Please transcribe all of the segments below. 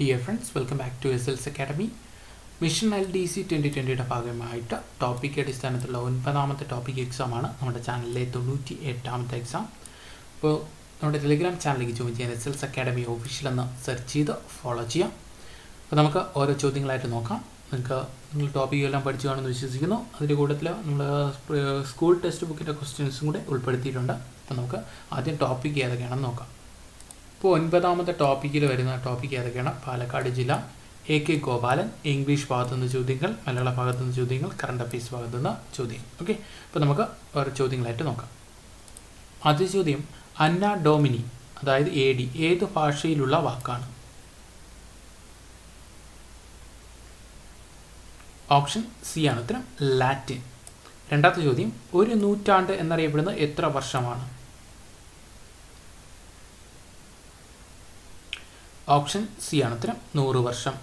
Dear friends, welcome back to SLS Academy. Mission LDC 2020 ഭാഗമായിട്ട് topic അടിസ്ഥാനത്തിലുള്ള 9ാമത്തെ topic exam ആണ് നമ്മുടെ ചാനലിലെ 98ാമത്തെ എക്സാം. അപ്പോൾ നമ്മുടെ ടെലിഗ്രാം ചാനലിലേക്ക് ജോയിൻ ചെയ്യാൻ SLS Academy official എന്ന് സെർച്ച് ചെയ്ത് ഫോളോ ചെയ്യാം. അപ്പോൾ നമുക്ക് ഓരോ ചോദ്യങ്ങളായിട്ട് നോക്കാം. നിങ്ങൾ ടോപ്പിക്കുകളെല്ലാം പഠിച്ചു കാണുമെന്ന് വിശ്വസിക്കുന്നു. അതിൻ്റെ കൂട്ടത്തിൽ നമ്മൾ സ്കൂൾ ടെക്സ്റ്റ് ബുക്കിൻ്റെ ക്വസ്റ്റ്യൻസും കൂടെ ഉൾപ്പെടുത്തിയിട്ടുണ്ട്. അപ്പോൾ നമുക്ക് ആദ്യം ടോപ്പിക് ഏതൊക്കെയാണെന്ന് നോക്കാം. ഇപ്പോൾ 9ാമത്തെ ടോപ്പിക്കിൽ വരുന്ന ടോപ്പിക് ഏതൊക്കെയാണ്? പാലക്കാട് ജില്ല, A.K.G. ഇംഗ്ലീഷ് ഭാഗത്തുനിന്ന് ചോദ്യങ്ങൾ, മലയാള ഭാഗത്തുനിന്ന് ചോദ്യങ്ങൾ, കറണ്ട് അഫയേഴ്സ് ഭാഗത്തുനിന്ന് ചോദ്യം. ഓക്കെ, അപ്പോൾ നമുക്ക് വേറെ ചോദ്യങ്ങളായിട്ട് നോക്കാം. ആദ്യ ചോദ്യം, അന്ന ഡോമിനി അതായത് AD ഏത് ഭാഷയിലുള്ള വാക്കാണ്? ഓപ്ഷൻ സി ആണ് ഉത്തരം, ലാറ്റിൻ. രണ്ടാമത്തെ ചോദ്യം, ഒരു നൂറ്റാണ്ട് എന്നറിയപ്പെടുന്നത് എത്ര വർഷമാണ്? ഓപ്ഷൻ സി ആണ് ഉത്തരം, 100 വർഷം.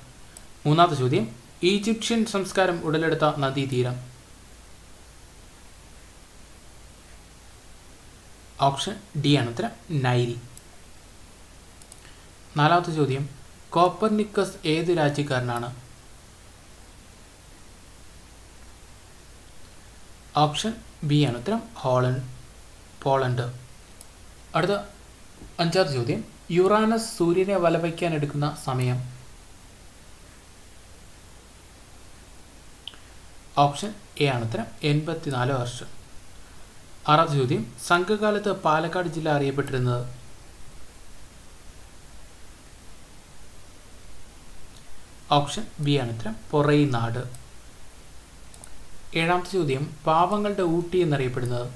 മൂന്നാമത്തെ ചോദ്യം, ഈജിപ്ഷ്യൻ സംസ്കാരം ഉടലെടുത്ത നദീതീരം? ഓപ്ഷൻ ഡി ആണ് ഉത്തരം, നൈൽ. നാലാമത്തെ ചോദ്യം, കോപ്പർനിക്കസ് ഏത് രാജ്യക്കാരനാണ്? ഓപ്ഷൻ ബി ആണ് ഉത്തരം, പോളണ്ട്. അടുത്ത അഞ്ചാമത്തെ ചോദ്യം, യുറാനസ് സൂര്യനെ വലവയ്ക്കാൻ എടുക്കുന്ന സമയം? ഓപ്ഷൻ എ ആണ് ഉത്തരം, 84 വർഷം. ആറാമത്തെ ചോദ്യം, സംഘകാലത്ത് പാലക്കാട് ജില്ല അറിയപ്പെട്ടിരുന്നത്? ഓപ്ഷൻ ബി ആണ് ഉത്തരം, പൊറൈനാട്. ഏഴാമത്തെ ചോദ്യം, പാവങ്ങളുടെ ഊട്ടി എന്നറിയപ്പെടുന്നത്?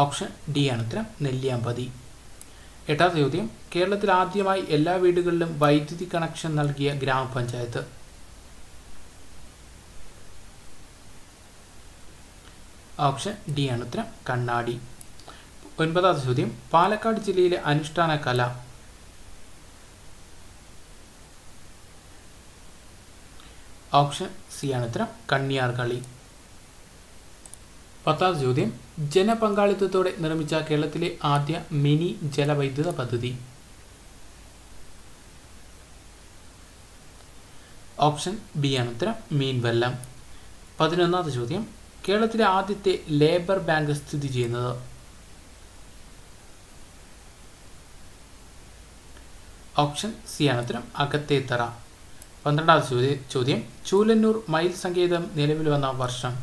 ഓപ്ഷൻ ഡി ആണ് ഉത്തരം, നെല്ലിയാമ്പതി. എട്ടാമത്തെ ചോദ്യം, കേരളത്തിൽ ആദ്യമായി എല്ലാ വീടുകളിലും വൈദ്യുതി കണക്ഷൻ നൽകിയ ഗ്രാമപഞ്ചായത്ത്? ഓപ്ഷൻ ഡി ആണ് ഉത്തരം, കണ്ണാടി. ഒൻപതാമത്തെ ചോദ്യം, പാലക്കാട് ജില്ലയിലെ അനുഷ്ഠാന കല? ഓപ്ഷൻ സി ആണ് ഉത്തരം, കണ്ണിയാർ കളി. പത്താമത്തെ ചോദ്യം, ജനപങ്കാളിത്തത്തോടെ നിർമ്മിച്ച കേരളത്തിലെ ആദ്യ മിനി ജലവൈദ്യുത പദ്ധതി? ഓപ്ഷൻ ബി ആണ് ഉത്തരം, മീൻവെല്ലം. പതിനൊന്നാമത്തെ ചോദ്യം, കേരളത്തിലെ ആദ്യത്തെ ലേബർ ബാങ്ക് സ്ഥിതി ചെയ്യുന്നത്? ഓപ്ഷൻ സി ആണ് ഉത്തരം, അകത്തേത്തറ. പന്ത്രണ്ടാമത്തെ ചോദ്യം, ചൂലന്നൂർ മയിൽ സങ്കേതം നിലവിൽ വന്ന വർഷം?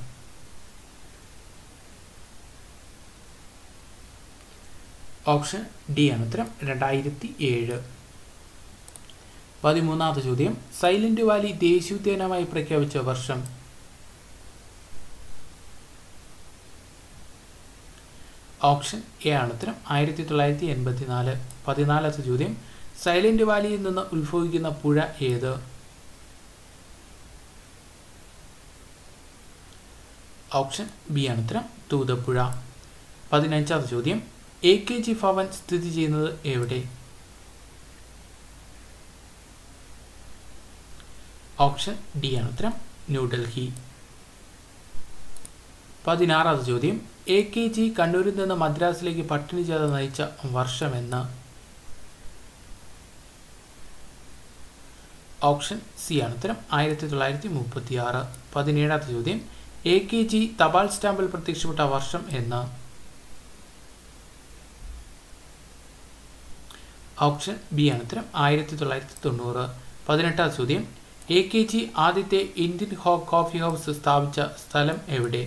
ഓപ്ഷൻ ഡി ആണ് ഉത്തരം, 2007. പതിമൂന്നാമത്തെ ചോദ്യം, സൈലന്റ് വാലി ദേശീയോദ്യാനമായി പ്രഖ്യാപിച്ച വർഷം? ഓപ്ഷൻ എ ആണ് ഉത്തരം, 1984. പതിനാലാമത്തെ ചോദ്യം, സൈലന്റ് വാലിയിൽ നിന്ന് ഉത്ഭവിക്കുന്ന പുഴ ഏത്? ഓപ്ഷൻ ബി ആണ് ഉത്തരം, തൂതപ്പുഴ. പതിനഞ്ചാമത്തെ ചോദ്യം, A.K.G. ഭവൻ സ്ഥിതി ചെയ്യുന്നത് എവിടെ? ഓപ്ഷൻ ഡി ആണ് ഉത്തരം, ന്യൂഡൽഹി. പതിനാറാമത്തെ ചോദ്യം, A.K.G. കണ്ണൂരിൽ നിന്ന് മദ്രാസിലേക്ക് പട്ടിണി ജാഥ നയിച്ച വർഷമെന്ന്? ഓപ്ഷൻ സി ആണ് ഉത്തരം, 1936. പതിനേഴാമത്തെ ചോദ്യം, A.K.G. തപാൽ സ്റ്റാമ്പിൽ പ്രത്യക്ഷപ്പെട്ട വർഷം എന്ന്? ഓപ്ഷൻ ബി ആണ് ഉത്തരം, 1990. പതിനെട്ടാം ചോദ്യം, A.K.G. ആദ്യത്തെ ഇന്ത്യൻ കോഫി ഹൗസ് സ്ഥാപിച്ച സ്ഥലം എവിടെ?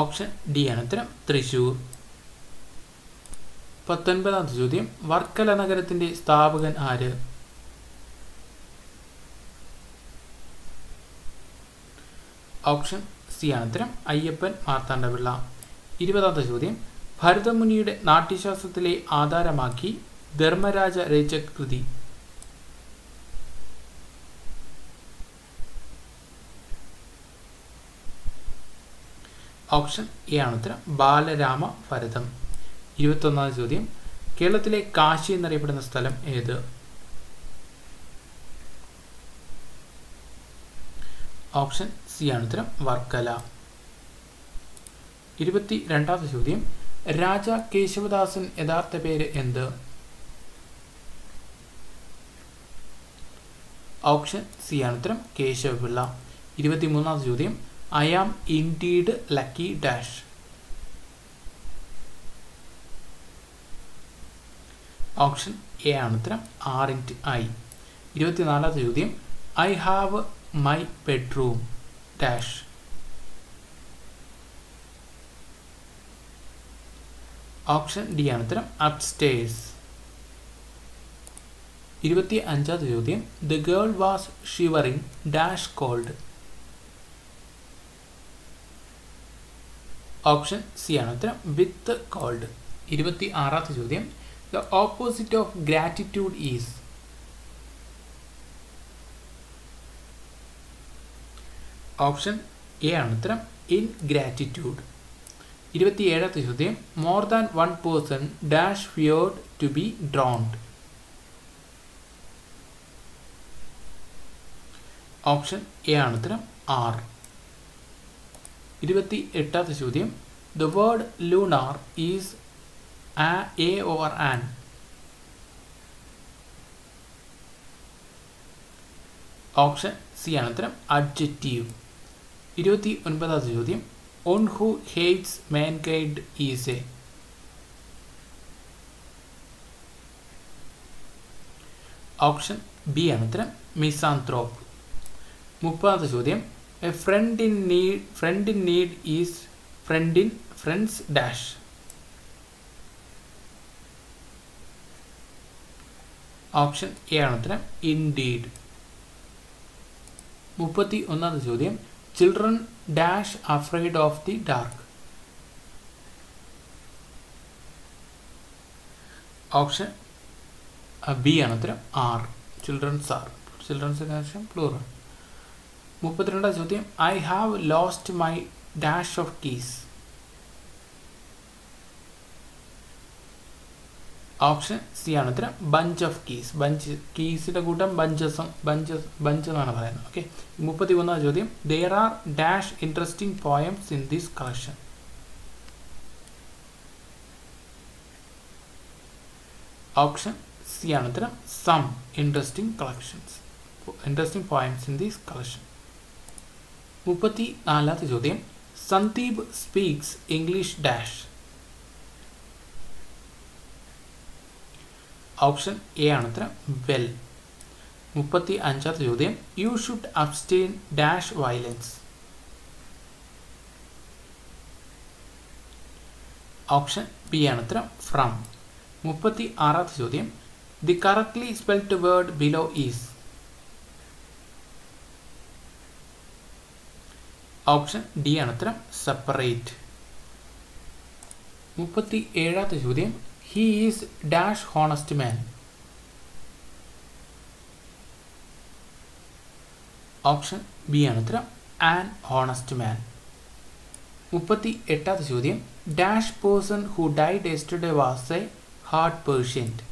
ഓപ്ഷൻ ഡി ആണ് ഉത്തരം, തൃശൂർ. പത്തൊൻപതാമത്തെ ചോദ്യം, വർക്കല നഗരത്തിന്റെ സ്ഥാപകൻ ആര്? ഓപ്ഷൻ സി ആണ് ഉത്തരം, അയ്യപ്പൻ മാർത്താണ്ഡപിള്ള. ഇരുപതാമത്തെ ചോദ്യം, ഭരതമുനിയുടെ നാട്യശാസ്ത്രത്തിലെ ആധാരമാക്കി ധർമ്മരാജ രചിച്ച കൃതി? ഓപ്ഷൻ എ ആണ് ഉത്തരം, ബാലരാമ ഭരതം. 21ാമത്തെ ചോദ്യം, കേരളത്തിലെ കാശി എന്നറിയപ്പെടുന്ന സ്ഥലം ഏത്? ഓപ്ഷൻ സി ആണ് ഉത്തരം, വർക്കല. 22ാമത്തെ ചോദ്യം രാജ കേശവദാസൻ യഥാർത്ഥ പേര് എന്ത് ഓപ്ഷൻ സി ആണ് ഉത്തരം കേശവപിള്ള 23ാമത്തെ ചോദ്യം I am indeed lucky dash option A ആണ് ഉത്തരം aren't I 24ാമത്തെ ചോദ്യം I have my bedroom dash Option D another upstairs. 25th ചോദ്യം The girl was shivering dash cold. Option C another with cold. 26th ചോദ്യം The opposite of gratitude is. Option A another ingratitude. 27th ചോദ്യം more than one person dash feared to be drowned option A ആണ് ഉത്തരം R 28th ചോദ്യം the word lunar is a or an option C ആണ് ഉത്തരം adjective 29th ചോദ്യം One who hates mankind is a option B another misanthrope. 30th ചോദ്യം A friend in need is friend in friends dash. Option A another indeed. 31th ചോദ്യം Children dash afraid of the dark. Option B another R. Children's are. Children's are plural. 32nd ചോദ്യം I have lost my dash of keys. Option C another bunch of keys. Bunch keys ന്റെ കൂട്ടം bunch എന്നാണ് പറയുന്നത്. Okay 31th ചോദ്യം There are dash interesting poems in this collection. Option C another some interesting poems in this collection. 34th ചോദ്യം Sandeep speaks English dash. Option A another well 35th ചോദ്യം you should abstain dash violence option B another from 36th ചോദ്യം the correctly spelled word below is option D another separate 37th ചോദ്യം He is dash honest man. Option B another an honest man. 38th ചോദ്യം dash person who died yesterday was a heart patient.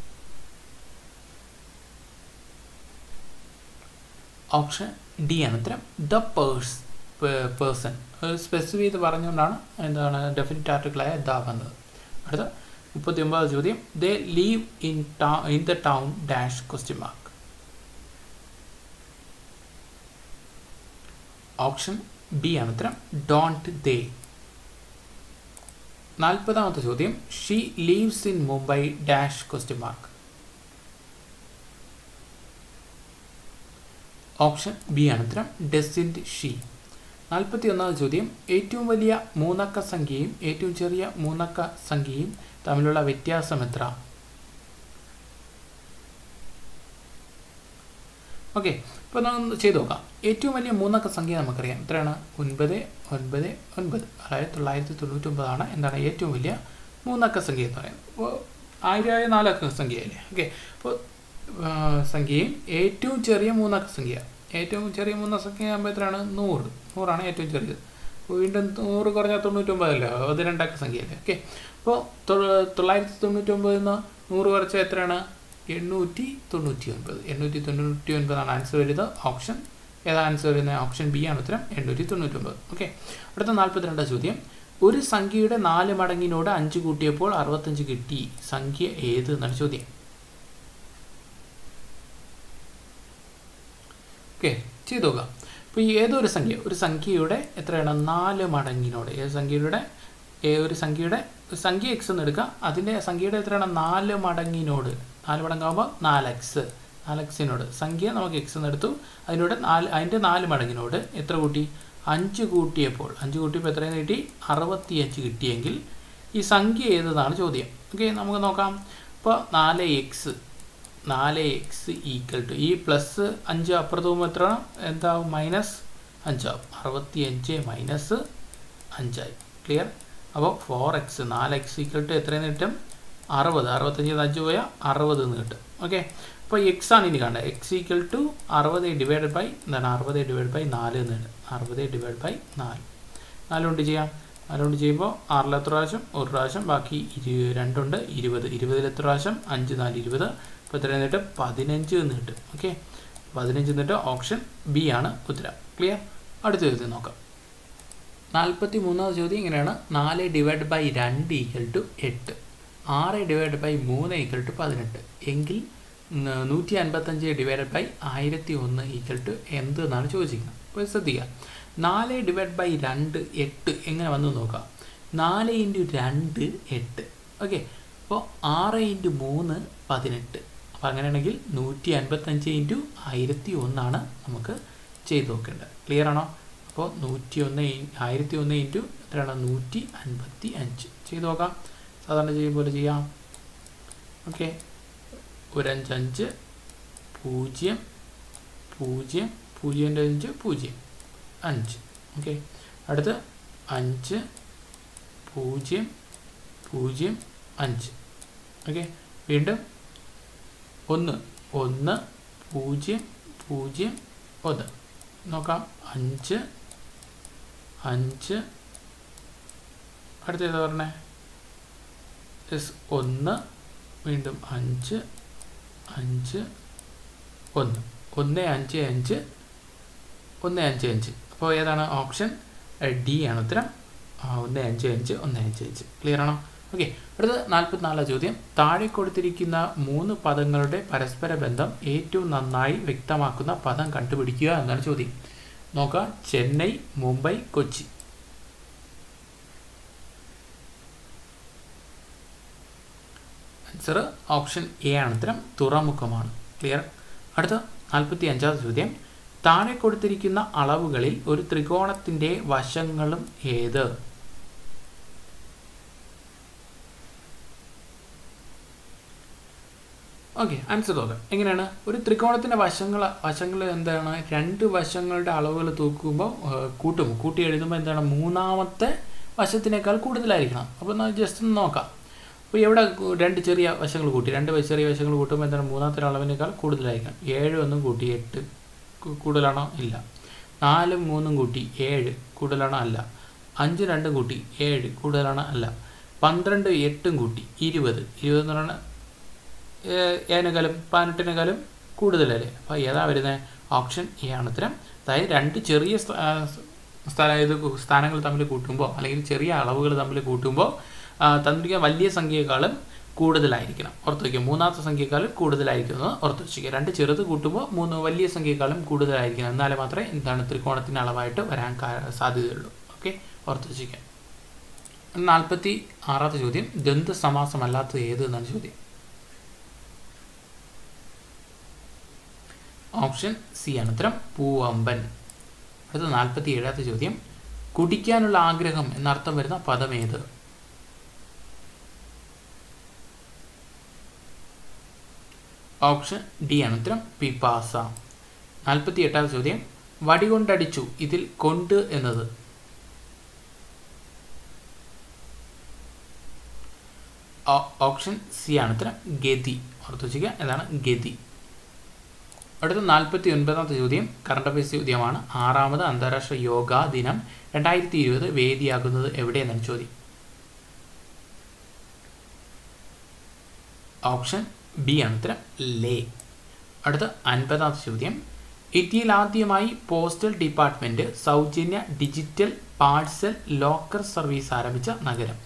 Option D another the person. Specify ഇത് പറഞ്ഞുകൊണ്ടാണ് എന്താണ് definite article ആയ ദാ വന്നത്. അടുത്ത 39th ചോദ്യം they live in the town dash question mark option B ആണ് don't they 40th ചോദ്യം she lives in Mumbai dash question mark option B ആണ് doesn't she 41th ചോദ്യം ഏറ്റവും വലിയ മൂന്നക്ക സംഖ്യയും ഏറ്റവും ചെറിയ മൂന്നക്ക സംഖ്യയും തമ്മിലുള്ള വ്യത്യാസം എത്ര ഓക്കേ അപ്പോൾ നമ്മൾ ചെയ്തു നോക്കാം ഏറ്റവും വലിയ മൂന്നക്ക സംഖ്യ നമുക്കറിയാം എത്രയാണ് 999 അതായത് 999 ആണ് എന്താണ് ഏറ്റവും വലിയ മൂന്നക്ക സംഖ്യ എന്ന് പറയുന്നത് അപ്പോൾ 1000 നാലക്ക സംഖ്യയല്ലേ ഓക്കേ അപ്പോൾ സംഖ്യയും ഏറ്റവും ചെറിയ മൂന്നക്ക സംഖ്യ ഏറ്റവും ചെറിയ മൂന്നക്ക സംഖ്യ ആകുമ്പോൾ എത്രയാണ് 100 100 ആണ് ഏറ്റവും ചെറിയത് വീണ്ടും 100 കുറഞ്ഞാൽ 99 അല്ലേ അത് രണ്ടക്ക സംഖ്യയല്ലേ ഓക്കേ അപ്പോൾ 999 എന്ന് 100 കുറച്ചാൽ എത്രയാണ് 899 899 ആണ് ആൻസർ വരുന്നത് ഓപ്ഷൻ ഏതാ ആൻസർ വരുന്നത് ഓപ്ഷൻ ബി ആണ് ഉത്തരം 899 ഓക്കെ അടുത്ത 42ാമത്തെ ചോദ്യം ഒരു സംഖ്യയുടെ 4 മടങ്ങിനോട് 5 കൂട്ടിയപ്പോൾ 65 കിട്ടി. സംഖ്യ ഏത് എന്നാണ് ചോദ്യം. ഓക്കേ, ചെയ്തോളാം. അപ്പോൾ ഏതൊരു സംഖ്യ ഒരു സംഖ്യയുടെ എത്രയാണ് 4 മടങ്ങിനോട് ഒരു സംഖ്യ x എന്ന് എടുക്കുക. അതിന്റെ സംഖ്യയുടെ എത്രയാണ് 4 മടങ്ങിനോട് 4 മടങ്ങാകുമ്പോൾ 4x നോട് സംഖ്യ നമുക്ക് x എന്ന് എടുത്തു. അതിനോട് 4 അതിന്റെ 4 മടങ്ങിനോട് എത്ര കൂട്ടി? 5 കൂട്ടിയപ്പോൾ എത്രയെന്ന് കിട്ടി? 65 കിട്ടിയെങ്കിൽ ഈ സംഖ്യ ഏതെന്നാണ് ചോദ്യം. ഓക്കെ, നമുക്ക് നോക്കാം. അപ്പോൾ 4x ഈക്വൽ ടു ഈ പ്ലസ് 5 അപ്പുറത്തും എത്ര എന്താവും? മൈനസ് 5ആവും. 65 മൈനസ് 5ആയി. ക്ലിയർ? അപ്പോൾ 4x ഈക്വൽ ടു എത്രയെന്ന് കിട്ടും? 60. 65 പോയാൽ 60 എന്ന് കിട്ടും. ഓക്കെ, അപ്പോൾ എക്സ് ആണ് ഇനി കാണേണ്ടത്. X equal to 60 divide by 4 എന്ന് കിട്ടും. 60 ഡിവൈഡ് ബൈ 4 4 കൊണ്ട് ചെയ്യാം. 4 കൊണ്ട് ചെയ്യുമ്പോൾ 6 എത്ര പ്രാവശ്യം? 1 പ്രാവശ്യം. ബാക്കി 2 ഉണ്ട്. 20 എത്ര പ്രാവശ്യം? 5 4 20. അപ്പോൾ എത്ര എന്നിട്ട് 15 എന്ന് കിട്ടും. ഓക്കെ, 15 എന്നിട്ട് ഓപ്ഷൻ ബി ആണ് ഉത്തരം. ക്ലിയർ? അടുത്ത ചോദ്യം നോക്കാം. 43ാമത്തെ ചോദ്യം ഇങ്ങനെയാണ്. 4 divide by 2 equal to 8, 6 divide by 3 equal to 18 എങ്കിൽ 155 ഡിവൈഡ് ബൈ 1001 ഈക്വൽ ടു എന്ത് എന്നാണ് ചോദിക്കുന്നത്. അപ്പോൾ ശ്രദ്ധിക്കുക, 4 ഡിവൈഡ് ബൈ 2 8 എങ്ങനെ വന്നു നോക്കാം. 4 × 2 8. ഓക്കെ, അപ്പോൾ 6 × 3 18. അപ്പോൾ അങ്ങനെയാണെങ്കിൽ 155 × 1001 നമുക്ക് ചെയ്ത് നോക്കേണ്ടത്. ക്ലിയർ ആണോ? അപ്പോൾ 101 ഇൻറ്റു എത്രയാണ്? 155. ചെയ്ത് നോക്കാം. സാധാരണ ചെയ്യും പോലെ ചെയ്യാം. ഓക്കെ, 5 0 0 0 0 5 0 5. ഓക്കെ, അടുത്ത് 5 0 0 5. ഓക്കെ, വീണ്ടും 1 1 0 0 1 നോക്കാം. 5 5. അടുത്ത് ഏതാ പറഞ്ഞേ? 1 വീണ്ടും 5 5 1 1 5 5 1 5 5. അപ്പോൾ ഏതാണ് ഓപ്ഷൻ? ഡി ആണ് ഉത്തരം. 1 5 5 1 5 5. ക്ലിയർ ആണോ? ഓക്കെ, അടുത്ത 44ാം ചോദ്യം. താഴെ കൊടുത്തിരിക്കുന്ന 3 പദങ്ങളുടെ പരസ്പര ബന്ധം ഏറ്റവും നന്നായി വ്യക്തമാക്കുന്ന പദം കണ്ടുപിടിക്കുക എന്നാണ് ചോദ്യം. നോക്കുക, Chennai, Mumbai, Kochi. Answer option A ആണ് ഉത്തരം. തുറമുഖമാണ്. ക്ലിയർ? അടുത്ത 45ാമത്തെ ചോദ്യം. താഴെ കൊടുത്തിരിക്കുന്ന അളവുകളിൽ ഒരു ത്രികോണത്തിൻ്റെ വശങ്ങളും ഏത്? ഓക്കെ, ആൻസർ നോക്കാം. എങ്ങനെയാണ് ഒരു ത്രികോണത്തിൻ്റെ വശങ്ങൾ എന്താണ്? 2 വശങ്ങളുടെ അളവുകൾ തൂക്കുമ്പോൾ കൂട്ടി എഴുതുമ്പോൾ എന്താണ്? 3ാമത്തെ വശത്തിനേക്കാൾ കൂടുതലായിരിക്കണം. അപ്പോൾ ജസ്റ്റ് ഒന്ന് നോക്കാം. അപ്പോൾ ഇവിടെ 2 ചെറിയ വശങ്ങൾ കൂട്ടുമ്പോൾ എന്താണ്? 3ാമത്തെ അളവിനേക്കാൾ കൂടുതലായിരിക്കണം. 7 1 കൂട്ടി 8 കൂടുതലാണോ? ഇല്ല. 4 3 കൂട്ടി 7 കൂടുതലാണോ? അല്ല. 5 2 കൂട്ടി 7 കൂടുതലാണോ? അല്ല. 12 8 കൂട്ടി 20 എന്ന് പറഞ്ഞാൽ ഏതിനേക്കാളും 18നേക്കാളും കൂടുതലല്ലേ? അപ്പോൾ ഏതാ വരുന്നത്? ഓപ്ഷൻ എ ആണ് ഉത്തരം. അതായത് 2 ചെറിയ സ്ഥാനങ്ങൾ തമ്മിൽ കൂട്ടുമ്പോൾ അല്ലെങ്കിൽ ചെറിയ അളവുകൾ തമ്മിൽ കൂട്ടുമ്പോൾ തന്നിരിക്കുന്ന വലിയ സംഖ്യയെക്കാളും കൂടുതലായിരിക്കണം. ഓർത്ത് വയ്ക്കുക, 3ാമത്തെ സംഖ്യയെക്കാളും കൂടുതലായിരിക്കും എന്ന് ഓർത്ത് വയ്ക്കുക. 2 ചെറുത് കൂട്ടുമ്പോൾ 3 വലിയ സംഖ്യയെക്കാളും കൂടുതലായിരിക്കണം. എന്നാലേ മാത്രമേ എന്താണ്? ത്രികോണത്തിന് അളവായിട്ട് വരാൻ സാധ്യതയുള്ളൂ. ഓക്കെ, ഓർത്ത് വയ്ക്കുക. 46ാമത്തെ ചോദ്യം. ദന്ത സമാസമല്ലാത്തത് ഏത് എന്നാണ് ചോദ്യം. ഓപ്ഷൻ സി ആണ് ഉത്തരം. പൂവമ്പൻ. അടുത്ത 47ാമത്തെ ചോദ്യം. കുടിക്കാനുള്ള ആഗ്രഹം എന്നർത്ഥം വരുന്ന പദം ഏത്? ഓപ്ഷൻ ഡി ആണ് ഉത്തരം. പിപാസ. 48ാമത്തെ ചോദ്യം. വടികൊണ്ടടിച്ചു ഇതിൽ കൊണ്ട് എന്നത്. ഓപ്ഷൻ സി ആണ് ഉത്തരം. ഗതി. ഓർത്ത് വയ്ക്കുക, അതാണ് ഗതി. അടുത്ത 49ാമത്തെ ചോദ്യം കറണ്ട് അഫയേഴ്സ് ചോദ്യമാണ്. 6ാമത് അന്താരാഷ്ട്ര യോഗ ദിനം 2020 വേദിയാകുന്നത് എവിടെയെന്നാണ് ചോദ്യം. ഓപ്ഷൻ ബി ആണ് ഉത്തരം. ലേ. അടുത്ത 50ാമത്തെ ചോദ്യം. ഇന്ത്യയിൽ ആദ്യമായി പോസ്റ്റൽ ഡിപ്പാർട്ട്മെന്റ് സൗജന്യ ഡിജിറ്റൽ പാഴ്സൽ ലോക്കർ സർവീസ് ആരംഭിച്ച നഗരം.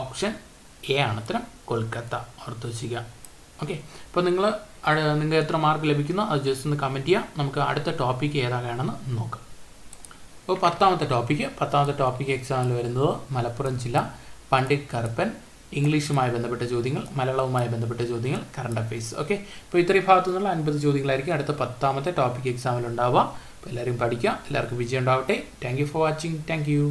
ഓപ്ഷൻ എ ആണ് ഉത്തരം, കൊൽക്കത്ത. ഓർത്ത് വയ്ക്കുക. ഓക്കെ, അപ്പോൾ നിങ്ങൾക്ക് എത്ര മാർക്ക് ലഭിക്കുന്നു അത് ജസ്റ്റ് ഒന്ന് കമൻറ്റ് ചെയ്യുക. നമുക്ക് അടുത്ത ടോപ്പിക്ക് ഏതാണെന്ന് നോക്കാം. അപ്പോൾ പത്താമത്തെ ടോപ്പിക്ക് എക്സാമിൽ വരുന്നത് മലപ്പുറം ജില്ല, പണ്ഡിറ്റ് കറുപ്പൻ, ഇംഗ്ലീഷുമായി ബന്ധപ്പെട്ട ചോദ്യങ്ങൾ, മലയാളവുമായി ബന്ധപ്പെട്ട ചോദ്യങ്ങൾ, കറണ്ട് അഫെയർസ്. ഓക്കെ, അപ്പോൾ ഇത്രയും ഭാഗത്തു നിന്നുള്ള 50 ചോദ്യങ്ങളായിരിക്കും അടുത്ത 10ാമത്തെ ടോപ്പിക്ക് എക്സാമിൽ ഉണ്ടാവുക. അപ്പോൾ എല്ലാവരും പഠിക്കുക, എല്ലാവർക്കും വിജയം ഉണ്ടാവട്ടെ. Thank you for watching. Thank U.